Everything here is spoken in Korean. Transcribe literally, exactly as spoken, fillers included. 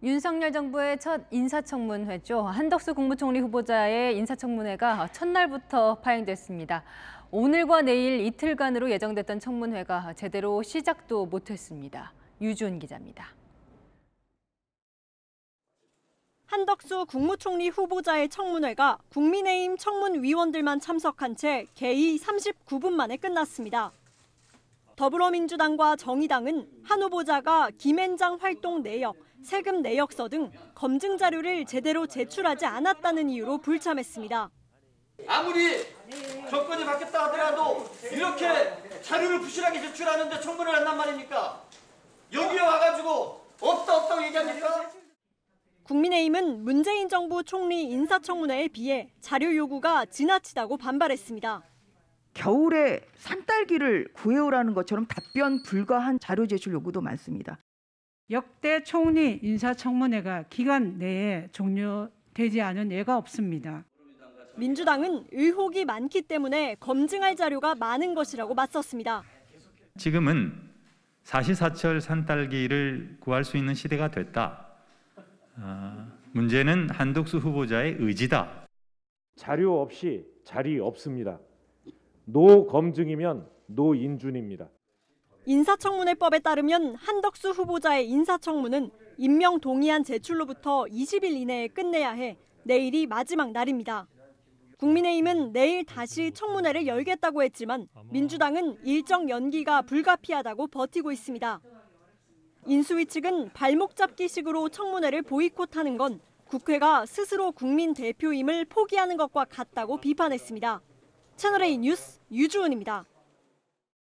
윤석열 정부의 첫 인사청문회죠. 한덕수 국무총리 후보자의 인사청문회가 첫날부터 파행됐습니다. 오늘과 내일 이틀간으로 예정됐던 청문회가 제대로 시작도 못했습니다. 유주은 기자입니다. 한덕수 국무총리 후보자의 청문회가 국민의힘 청문위원들만 참석한 채 개의 삼십구 분 만에 끝났습니다. 더불어민주당과 정의당은 한 후보자가 김앤장 활동 내역, 세금 내역서 등 검증 자료를 제대로 제출하지 않았다는 이유로 불참했습니다. 아무리 정권이 바뀌었다 하더라도 이렇게 자료를 부실하게 제출하는데 청문을 한단 말입니까? 여기에 와가지고 없다 없다고 얘기합니까? 국민의힘은 문재인 정부 총리 인사청문회에 비해 자료 요구가 지나치다고 반발했습니다. 겨울에 산딸기를 구해오라는 것처럼 답변 불가한 자료 제출 요구도 많습니다. 역대 총리 인사청문회가 기간 내에 종료되지 않은 예가 없습니다. 민주당은 의혹이 많기 때문에 검증할 자료가 많은 것이라고 맞섰습니다. 지금은 사시사철 산딸기를 구할 수 있는 시대가 됐다. 아, 문제는 한덕수 후보자의 의지다. 자료 없이 자리 없습니다. 노 검증이면 노 인준입니다. 인사청문회법에 따르면 한덕수 후보자의 인사청문은 임명 동의안 제출로부터 이십 일 이내에 끝내야 해 내일이 마지막 날입니다. 국민의힘은 내일 다시 청문회를 열겠다고 했지만 민주당은 일정 연기가 불가피하다고 버티고 있습니다. 인수위 측은 발목 잡기식으로 청문회를 보이콧하는 건 국회가 스스로 국민 대표임을 포기하는 것과 같다고 비판했습니다. 채널A 뉴스 유주은입니다.